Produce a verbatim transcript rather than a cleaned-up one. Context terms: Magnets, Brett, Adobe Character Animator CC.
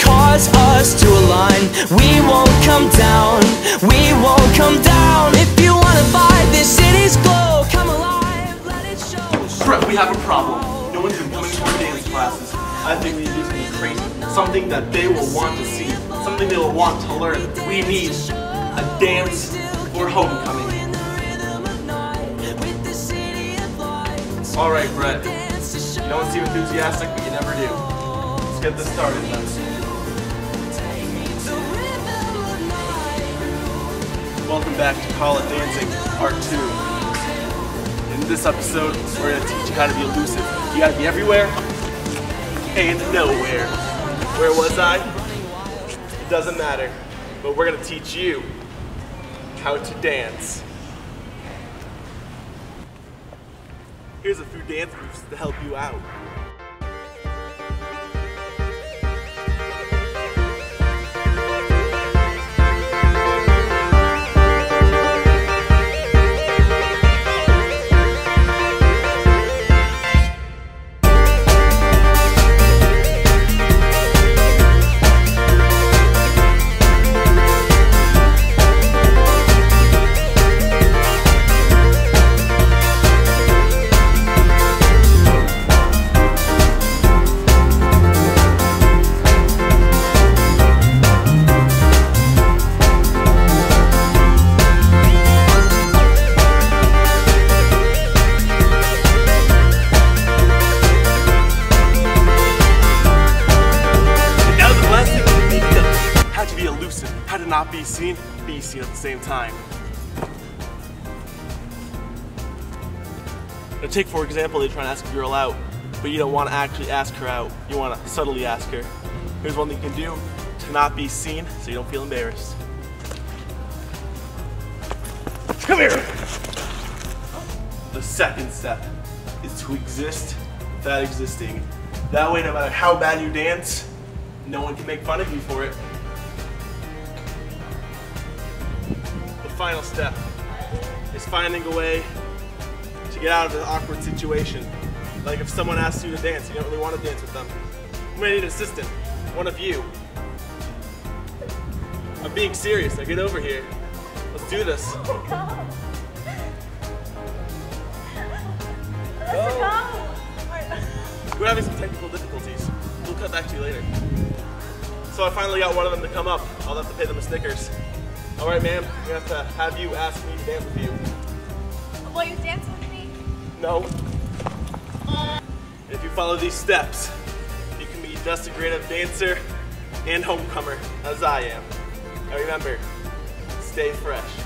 Cause us to align. We won't come down, we won't come down. If you wanna fight this city's glow, come alive, let it show. Brett, we have a problem. No one's been coming to our daily classes. I think we need to do something crazy. Something that they will want to see. Something they will want to learn. We need a dance for homecoming. Alright, Brett. You don't seem enthusiastic, but you never do. Let's get this started then. Welcome back to Call It Dancing, Part two. In this episode, we're going to teach you how to be elusive. You got to be everywhere and nowhere. Where was I? It doesn't matter. But we're going to teach you how to dance. Here's a few dance moves to help you out. How to not be seen, be seen at the same time. Now take for example, they try to ask a girl out, but you don't want to actually ask her out. You want to subtly ask her. Here's one thing you can do to not be seen so you don't feel embarrassed. Come here! The second step is to exist without existing. That way, no matter how bad you dance, no one can make fun of you for it. Final step is finding a way to get out of an awkward situation. Like if someone asks you to dance, you don't really want to dance with them. You may need an assistant, one of you. I'm being serious, now get over here. Let's do this. Go. Go. We're having some technical difficulties. We'll come back to you later. So I finally got one of them to come up. I'll have to pay them a Snickers. Alright, ma'am, we have to have you ask me to dance with you. Will you dance with me? No. Uh. If you follow these steps, you can be just a great dancer and homecomer, as I am. And remember, stay fresh.